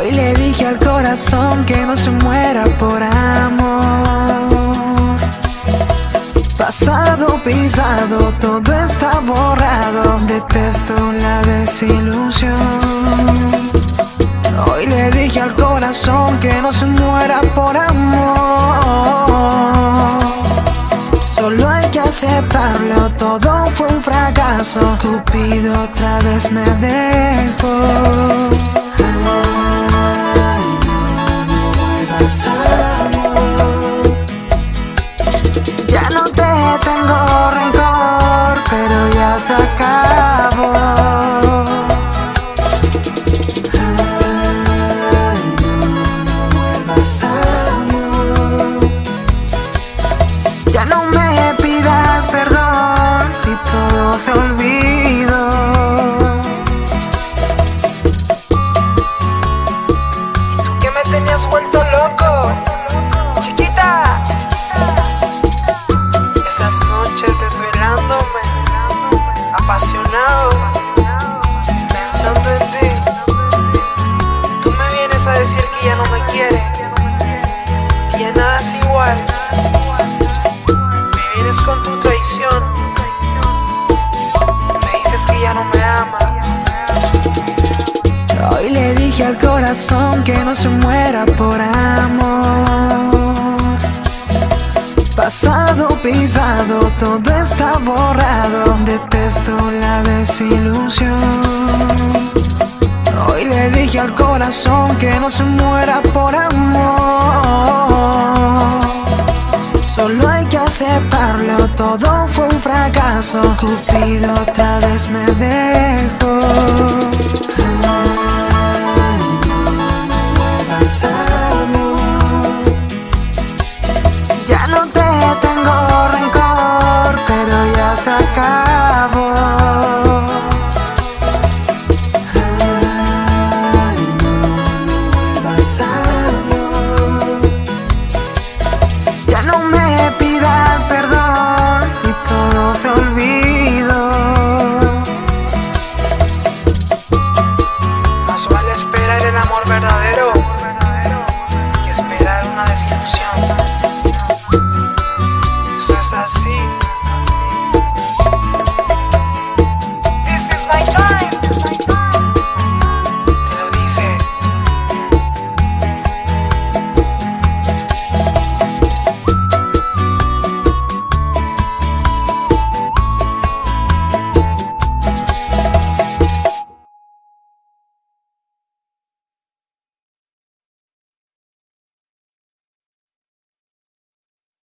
Hoy le dije al corazón que no se muera por amor. Pasado, pisado, todo está borrado. Detesto la desilusión. Hoy le dije al corazón que no se muera por amor. Solo hay que aceptarlo, todo fue un fracaso. Cupido otra vez me dejó. Se acabó. Ay, no vuelvas amor. Ya no me pidas perdón si todo se olvidó. Y tú que me tenías vuelto loco, chiquita, esas noches desvelándome, apasionado, pensando en ti. Tú me vienes a decir que ya no me quieres, que ya nada es igual. Me vienes con tu traición, me dices que ya no me amas. Hoy le dije al corazón que no se muera por amor. Pasado, pisado, todo está borrado. Detesto la desilusión. Hoy le dije al corazón que no se muera por amor. Solo hay que aceptarlo, todo fue un fracaso. Cupido otra vez me dejó.